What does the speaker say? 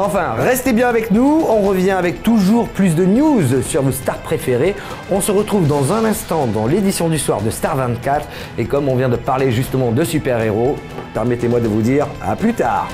Enfin, restez bien avec nous, on revient avec toujours plus de news sur vos stars préférées. On se retrouve dans un instant dans l'édition du soir de Star24. Et comme on vient de parler justement de super-héros, permettez-moi de vous dire à plus tard.